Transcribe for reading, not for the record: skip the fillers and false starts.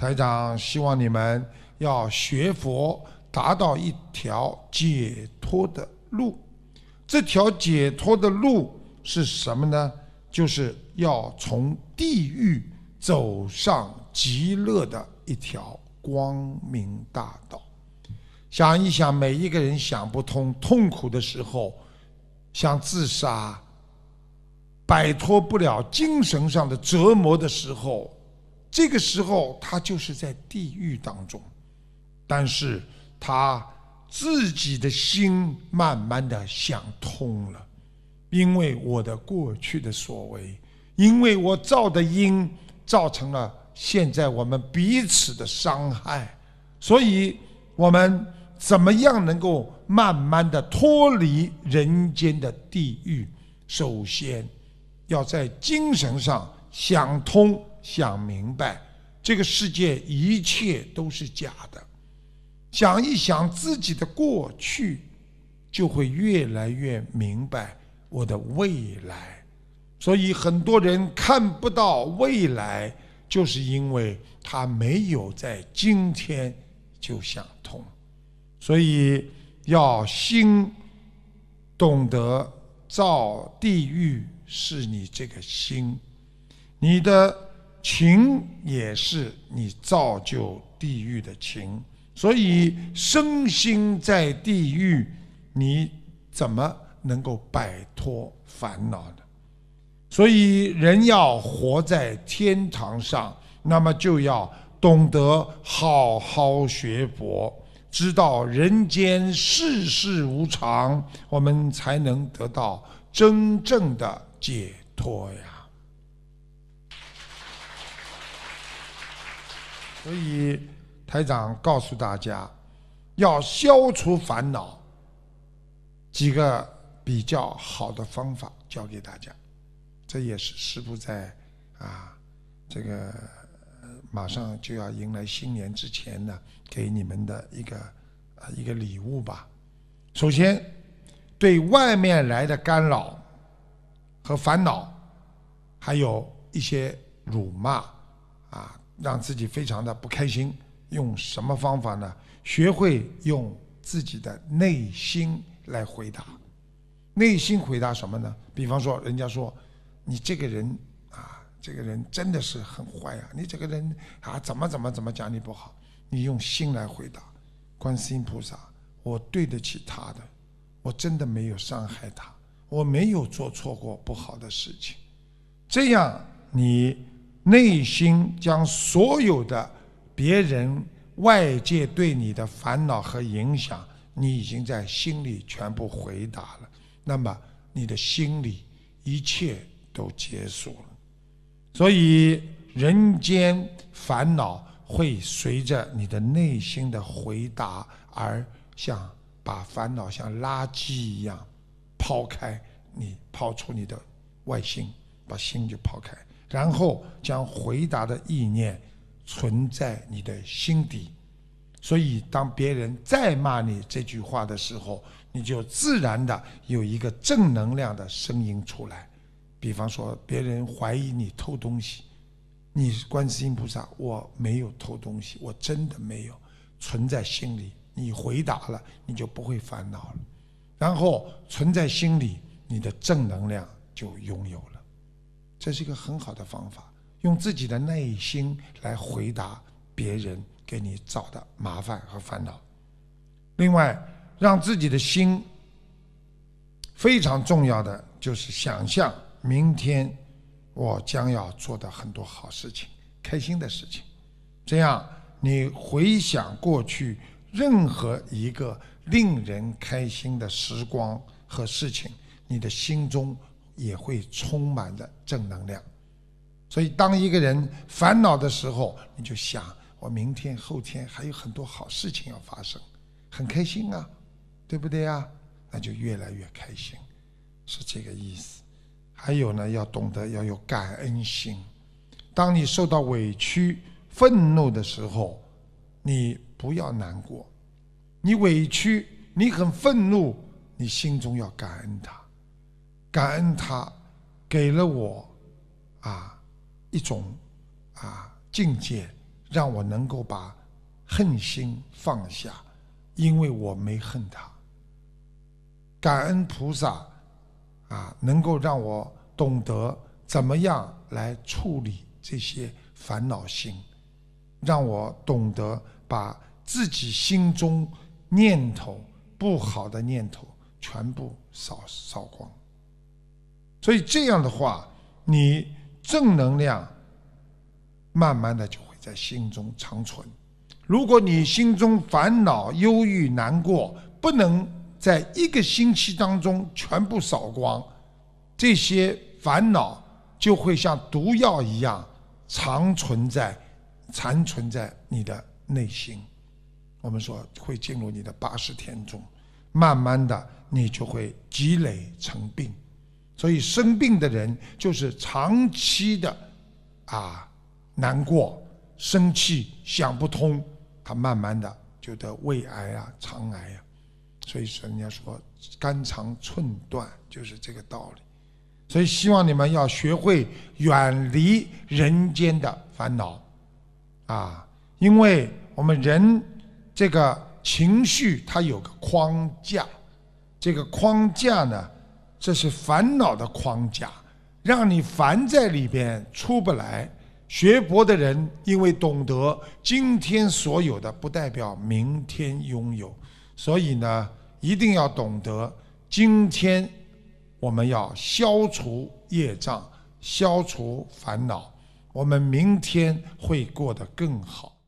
台长希望你们要学佛，达到一条解脱的路。这条解脱的路是什么呢？就是要从地狱走上极乐的一条光明大道。想一想，每一个人想不通，痛苦的时候想自杀，摆脱不了精神上的折磨的时候，这个时候他就是在地狱当中。但是他自己的心慢慢的想通了，因为我的过去的所为，因为我造的因，造成了现在我们彼此的伤害，所以我们怎么样能够慢慢的脱离人间的地狱？首先要在精神上想通、想明白，这个世界一切都是假的。想一想自己的过去，就会越来越明白我的未来。所以很多人看不到未来，就是因为他没有在今天就想通。所以要心懂得造地狱是你这个心，你的情也是你造就地狱的情，所以身心在地狱，你怎么能够摆脱烦恼呢？所以人要活在天堂上，那么就要懂得好好学佛，知道人间世事无常，我们才能得到真正的解脱呀。所以台长告诉大家，要消除烦恼，几个比较好的方法教给大家。这也是师父在这个马上就要迎来新年之前呢，给你们的一个礼物吧。首先，对外面来的干扰和烦恼，还有一些辱骂让自己非常的不开心，用什么方法呢？学会用自己的内心来回答。内心回答什么呢？比方说，人家说你这个人真的是很坏啊！你这个人怎么讲你不好？你用心来回答，观世音菩萨，我对得起他的，我真的没有伤害他，我没有做错过不好的事情。这样，你内心将所有的别人、外界对你的烦恼和影响，你已经在心里全部回答了。那么，你的心里一切都结束了。所以人间烦恼会随着你的内心的回答而像把烦恼像垃圾一样抛开，你抛出你的外心，把心就抛开，然后将回答的意念存在你的心底。所以当别人再骂你这句话的时候，你就自然的有一个正能量的声音出来。比方说，别人怀疑你偷东西，你是观世音菩萨，我没有偷东西，我真的没有，存在心里，你回答了，你就不会烦恼了。然后存在心里，你的正能量就拥有了。这是一个很好的方法，用自己的内心来回答别人给你找的麻烦和烦恼。另外，让自己的心非常重要的就是想象，明天我将要做的很多好事情，开心的事情。这样你回想过去任何一个令人开心的时光和事情，你的心中也会充满着正能量。所以当一个人烦恼的时候，你就想，我明天后天还有很多好事情要发生，很开心啊，对不对啊？那就越来越开心，是这个意思。还有呢，要懂得要有感恩心。当你受到委屈、愤怒的时候，你不要难过。你委屈，你很愤怒，你心中要感恩他，感恩他给了我一种境界，让我能够把恨心放下，因为我没恨他。感恩菩萨啊，能够让我懂得怎么样来处理这些烦恼心，让我懂得把自己心中念头不好的念头全部扫光。所以这样的话，你正能量慢慢的就会在心中长存。如果你心中烦恼、忧郁、难过不能在一个星期当中全部扫光，这些烦恼就会像毒药一样残存在你的内心。我们说会进入你的80天中，慢慢的你就会积累成病。所以生病的人就是长期的难过、生气、想不通，他慢慢的就得胃癌啊、肠癌啊。所以人家说肝肠寸断，就是这个道理。所以希望你们要学会远离人间的烦恼因为我们人这个情绪它有个框架，这个框架呢，这是烦恼的框架，让你烦在里边出不来。学佛的人因为懂得今天所有的不代表明天拥有，所以呢一定要懂得今天我们要消除业障，消除烦恼，我们明天会过得更好。